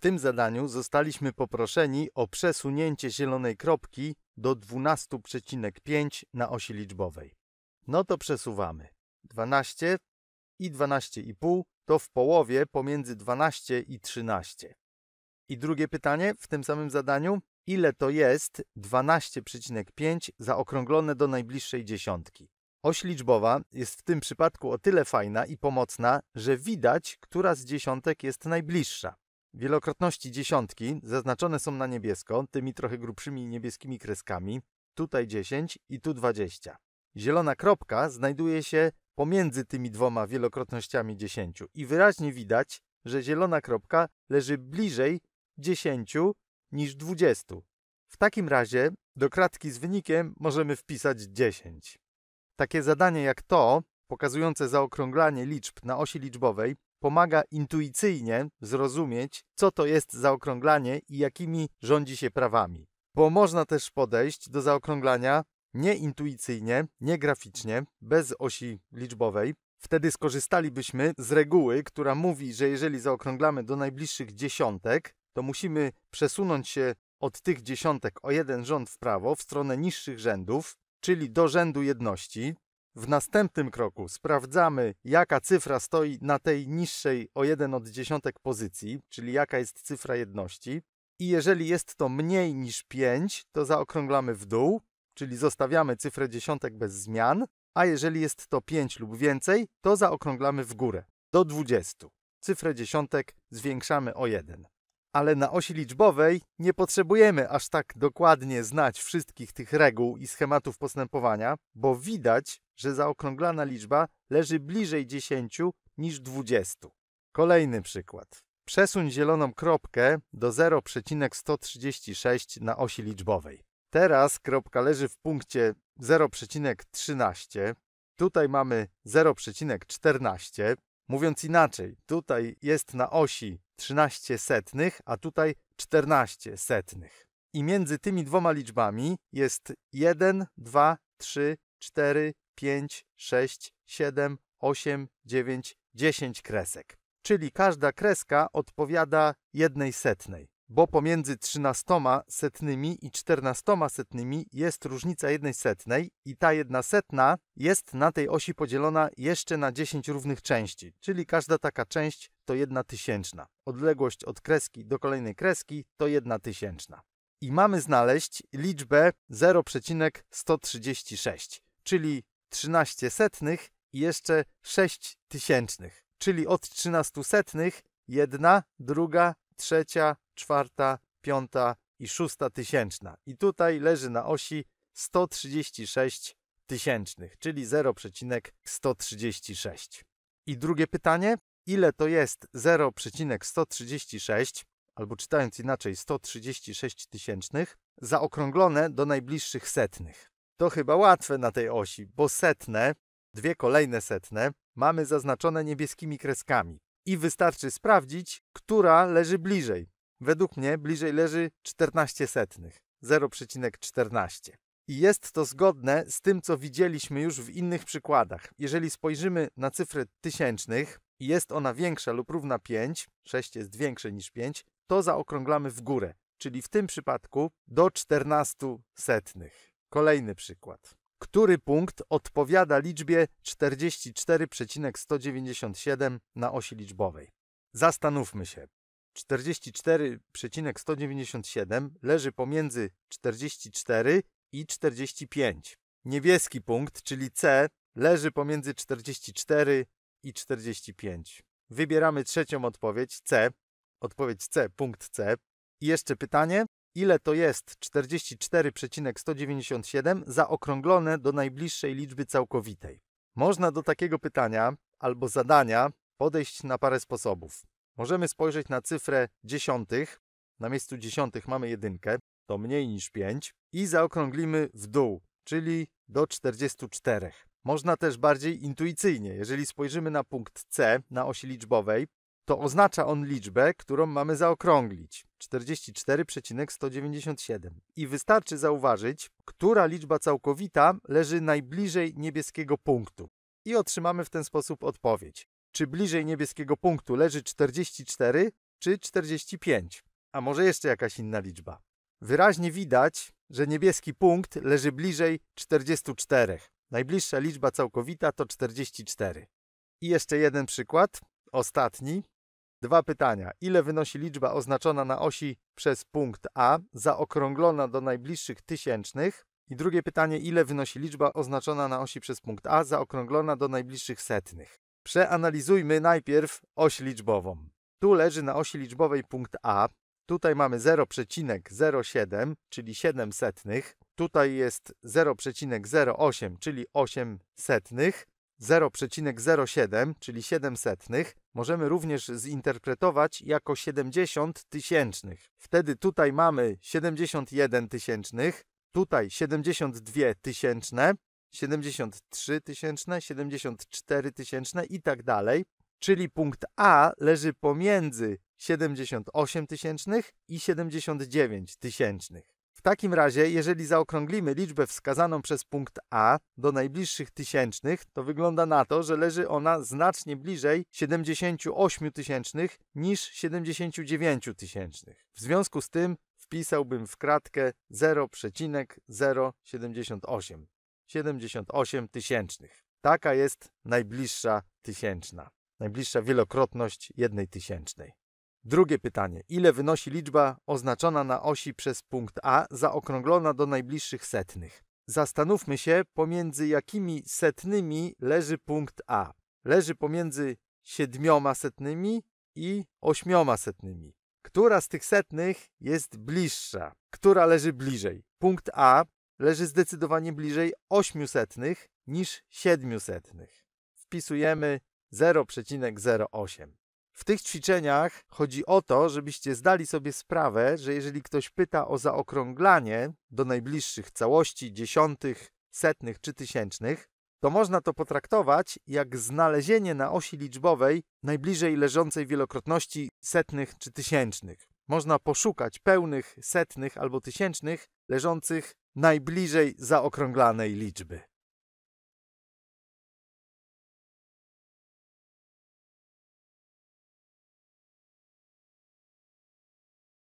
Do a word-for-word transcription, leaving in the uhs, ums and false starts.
tym zadaniu zostaliśmy poproszeni o przesunięcie zielonej kropki do dwanaście przecinek pięć na osi liczbowej. No to przesuwamy. dwanaście i dwanaście i pół to w połowie pomiędzy dwanaście i trzynaście. I drugie pytanie w tym samym zadaniu. Ile to jest dwanaście przecinek pięć zaokrąglone do najbliższej dziesiątki? Oś liczbowa jest w tym przypadku o tyle fajna i pomocna, że widać, która z dziesiątek jest najbliższa. Wielokrotności dziesiątki zaznaczone są na niebiesko, tymi trochę grubszymi niebieskimi kreskami. Tutaj dziesięć i tu dwadzieścia. Zielona kropka znajduje się pomiędzy tymi dwoma wielokrotnościami dziesięciu i wyraźnie widać, że zielona kropka leży bliżej dziesięciu niż dwudziestu. W takim razie do kratki z wynikiem możemy wpisać dziesięć. Takie zadanie jak to, pokazujące zaokrąglanie liczb na osi liczbowej, pomaga intuicyjnie zrozumieć, co to jest zaokrąglanie i jakimi rządzi się prawami. Bo można też podejść do zaokrąglania nie intuicyjnie, nie graficznie, bez osi liczbowej. Wtedy skorzystalibyśmy z reguły, która mówi, że jeżeli zaokrąglamy do najbliższych dziesiątek, to musimy przesunąć się od tych dziesiątek o jeden rząd w prawo, w stronę niższych rzędów, czyli do rzędu jedności. W następnym kroku sprawdzamy, jaka cyfra stoi na tej niższej o jeden od dziesiątek pozycji, czyli jaka jest cyfra jedności. I jeżeli jest to mniej niż pięć, to zaokrąglamy w dół, czyli zostawiamy cyfrę dziesiątek bez zmian, a jeżeli jest to pięć lub więcej, to zaokrąglamy w górę, do dwudziestu. Cyfrę dziesiątek zwiększamy o jeden. Ale na osi liczbowej nie potrzebujemy aż tak dokładnie znać wszystkich tych reguł i schematów postępowania, bo widać, że zaokrąglana liczba leży bliżej dziesięciu niż dwudziestu. Kolejny przykład. Przesuń zieloną kropkę do zera przecinek sto trzydzieści sześć na osi liczbowej. Teraz kropka leży w punkcie zero przecinek trzynaście. Tutaj mamy zero przecinek czternaście. Mówiąc inaczej, tutaj jest na osi trzynaście setnych, a tutaj czternaście setnych. I między tymi dwoma liczbami jest jeden, dwa, trzy, cztery, pięć, sześć, siedem, osiem, dziewięć, dziesięć kresek. Czyli każda kreska odpowiada jednej setnej, bo pomiędzy trzynastoma setnymi i czternastoma setnymi jest różnica jednej setnej i ta jedna setna jest na tej osi podzielona jeszcze na dziesięć równych części, czyli każda taka część to jedna tysięczna. Odległość od kreski do kolejnej kreski to jedna tysięczna. I mamy znaleźć liczbę zero przecinek sto trzydzieści sześć, czyli trzynaście setnych i jeszcze sześć tysięcznych, czyli od trzynastu setnych jedna, druga, trzecia, czwarta, piąta i szósta tysięczna. I tutaj leży na osi sto trzydzieści sześć tysięcznych, czyli zero przecinek sto trzydzieści sześć. I drugie pytanie, ile to jest zero przecinek sto trzydzieści sześć, albo czytając inaczej sto trzydzieści sześć tysięcznych, zaokrąglone do najbliższych setnych? To chyba łatwe na tej osi, bo setne, dwie kolejne setne, mamy zaznaczone niebieskimi kreskami. I wystarczy sprawdzić, która leży bliżej. Według mnie bliżej leży czternaście setnych, zero przecinek czternaście. I jest to zgodne z tym, co widzieliśmy już w innych przykładach. Jeżeli spojrzymy na cyfrę tysięcznych i jest ona większa lub równa pięć, sześć jest większe niż pięć, to zaokrąglamy w górę, czyli w tym przypadku do czternastu setnych. Kolejny przykład. Który punkt odpowiada liczbie czterdzieści cztery przecinek sto dziewięćdziesiąt siedem na osi liczbowej? Zastanówmy się. czterdzieści cztery przecinek sto dziewięćdziesiąt siedem leży pomiędzy czterdzieści cztery i czterdzieści pięć. Niebieski punkt, czyli C, leży pomiędzy czterdzieści cztery i czterdzieści pięć. Wybieramy trzecią odpowiedź, C. Odpowiedź C, punkt C. I jeszcze pytanie. Ile to jest czterdzieści cztery przecinek sto dziewięćdziesiąt siedem zaokrąglone do najbliższej liczby całkowitej? Można do takiego pytania albo zadania podejść na parę sposobów. Możemy spojrzeć na cyfrę dziesiątych. Na miejscu dziesiątych mamy jedynkę, to mniej niż pięć. I zaokrąglimy w dół, czyli do czterdziestu czterech. Można też bardziej intuicyjnie. Jeżeli spojrzymy na punkt C na osi liczbowej, to oznacza on liczbę, którą mamy zaokrąglić, czterdzieści cztery przecinek sto dziewięćdziesiąt siedem. I wystarczy zauważyć, która liczba całkowita leży najbliżej niebieskiego punktu. I otrzymamy w ten sposób odpowiedź. Czy bliżej niebieskiego punktu leży czterdzieści cztery, czy czterdzieści pięć, a może jeszcze jakaś inna liczba. Wyraźnie widać, że niebieski punkt leży bliżej czterdziestu czterech. Najbliższa liczba całkowita to czterdzieści cztery. I jeszcze jeden przykład, ostatni. Dwa pytania. Ile wynosi liczba oznaczona na osi przez punkt A, zaokrąglona do najbliższych tysięcznych? I drugie pytanie, ile wynosi liczba oznaczona na osi przez punkt A, zaokrąglona do najbliższych setnych? Przeanalizujmy najpierw oś liczbową. Tu leży na osi liczbowej punkt A. Tutaj mamy zero przecinek zero siedem, czyli siedem setnych. Tutaj jest zero przecinek zero osiem, czyli osiem setnych. zero przecinek zero siedem, czyli siedem setnych, możemy również zinterpretować jako siedemdziesiąt tysięcznych. Wtedy tutaj mamy siedemdziesiąt jeden tysięcznych, tutaj siedemdziesiąt dwa tysięczne, siedemdziesiąt trzy tysięczne, siedemdziesiąt cztery tysięczne i tak dalej. Czyli punkt A leży pomiędzy siedemdziesiąt osiem tysięcznych i siedemdziesiąt dziewięć tysięcznych. W takim razie, jeżeli zaokrąglimy liczbę wskazaną przez punkt A do najbliższych tysięcznych, to wygląda na to, że leży ona znacznie bliżej siedemdziesięciu ośmiu tysięcznych niż siedemdziesięciu dziewięciu tysięcznych. W związku z tym wpisałbym w kratkę zero przecinek zero siedemdziesiąt osiem. siedemdziesiąt osiem tysięcznych. Taka jest najbliższa tysięczna. Najbliższa wielokrotność jednej tysięcznej. Drugie pytanie. Ile wynosi liczba oznaczona na osi przez punkt A, zaokrąglona do najbliższych setnych? Zastanówmy się, pomiędzy jakimi setnymi leży punkt A. Leży pomiędzy siedmioma setnymi i ośmioma setnymi. Która z tych setnych jest bliższa? Która leży bliżej? Punkt A leży zdecydowanie bliżej ośmiu setnych niż siedmiu setnych. Wpisujemy zero przecinek zero osiem. W tych ćwiczeniach chodzi o to, żebyście zdali sobie sprawę, że jeżeli ktoś pyta o zaokrąglanie do najbliższych całości, dziesiątych, setnych czy tysięcznych, to można to potraktować jak znalezienie na osi liczbowej najbliżej leżącej wielokrotności setnych czy tysięcznych. Można poszukać pełnych setnych albo tysięcznych leżących najbliżej zaokrąglanej liczby.